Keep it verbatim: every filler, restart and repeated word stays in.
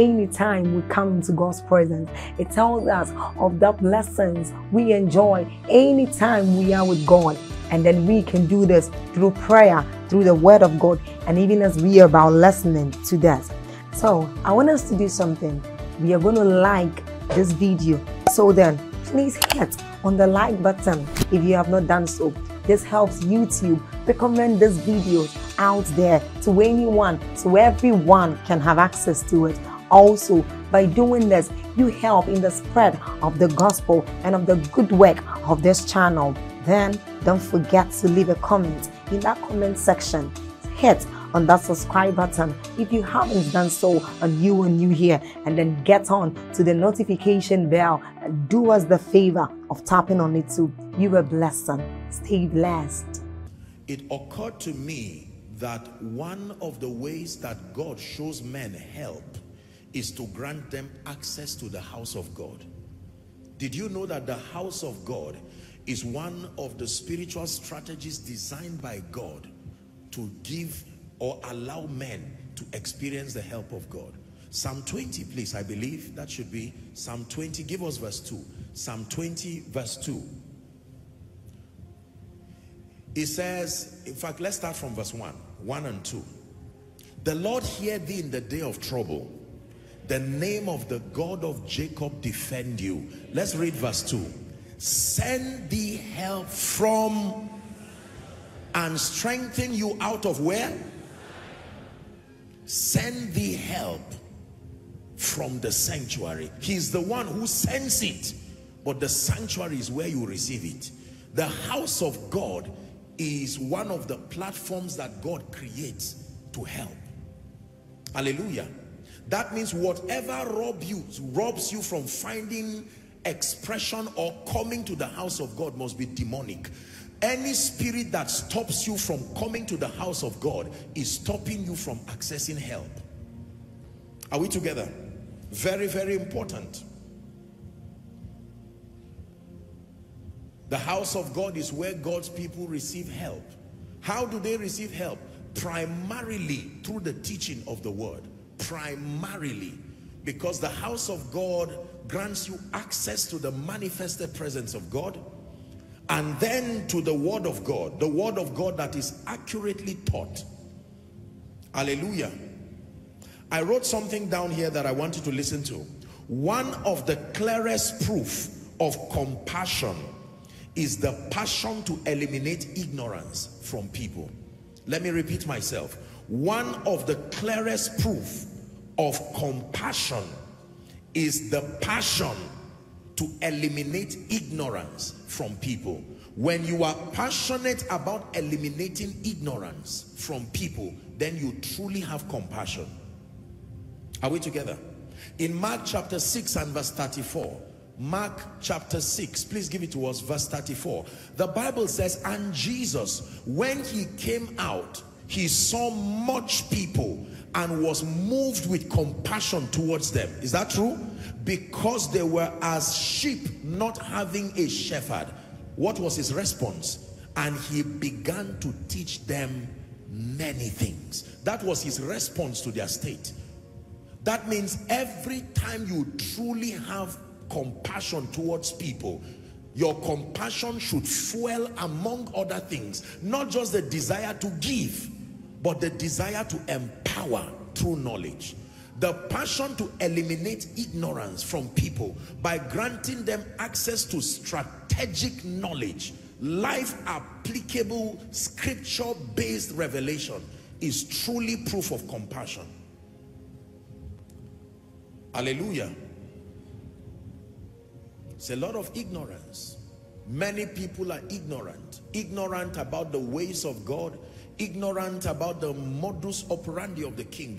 anytime we come into God's presence. It tells us of the blessings we enjoy anytime we are with God. And then we can do this through prayer, through the Word of God, and even as we are about listening to this. So I want us to do something. We are going to like this video. So then, please hit on the like button if you have not done so. This helps YouTube recommend this video out there to anyone, so everyone can have access to it. Also, by doing this, you help in the spread of the gospel and of the good work of this channel. Then, don't forget to leave a comment in that comment section. Hit on that subscribe button if you haven't done so and you are new here, and then get on to the notification bell and do us the favor of tapping on it too. You are blessed. Stay blessed. It occurred to me that one of the ways that God shows men help is to grant them access to the house of God. Did you know that the house of God is one of the spiritual strategies designed by God to give or allow men to experience the help of God? Psalm twenty, please. I believe that should be Psalm twenty. Give us verse two. Psalm twenty verse two. It says, in fact, let's start from verse one, one and two. The Lord hear thee in the day of trouble. The name of the God of Jacob defend you. Let's read verse two. Send thee help from and strengthen you out of where? Send thee help from the sanctuary. He's the one who sends it, but the sanctuary is where you receive it. The house of God is one of the platforms that God creates to help. Hallelujah. That means whatever rob you, robs you from finding expression or coming to the house of God must be demonic. Any spirit that stops you from coming to the house of God is stopping you from accessing help. Are we together? Very, very important. The house of God is where God's people receive help. How do they receive help? Primarily through the teaching of the word. Primarily. Because the house of God grants you access to the manifested presence of God, and then to the word of God, the word of God that is accurately taught. Hallelujah. I wrote something down here that I want you to listen to. One of the clearest proof of compassion is the passion to eliminate ignorance from people. Let me repeat myself. One of the clearest proof of compassion is the passion to eliminate ignorance from people. When you are passionate about eliminating ignorance from people, then you truly have compassion. Are we together? In Mark chapter six and verse thirty-four, Mark chapter six, please give it to us, verse thirty-four. The Bible says, and Jesus, when he came out, he saw much people and was moved with compassion towards them. Is that true? Because they were as sheep not having a shepherd. What was his response? And he began to teach them many things. That was his response to their state. That means every time you truly have compassion towards people, your compassion should fuel, among other things, not just the desire to give, but the desire to empower through knowledge. The passion to eliminate ignorance from people by granting them access to strategic knowledge, life-applicable, scripture-based revelation is truly proof of compassion. Hallelujah. It's a lot of ignorance. Many people are ignorant. Ignorant about the ways of God. Ignorant about the modus operandi of the kingdom.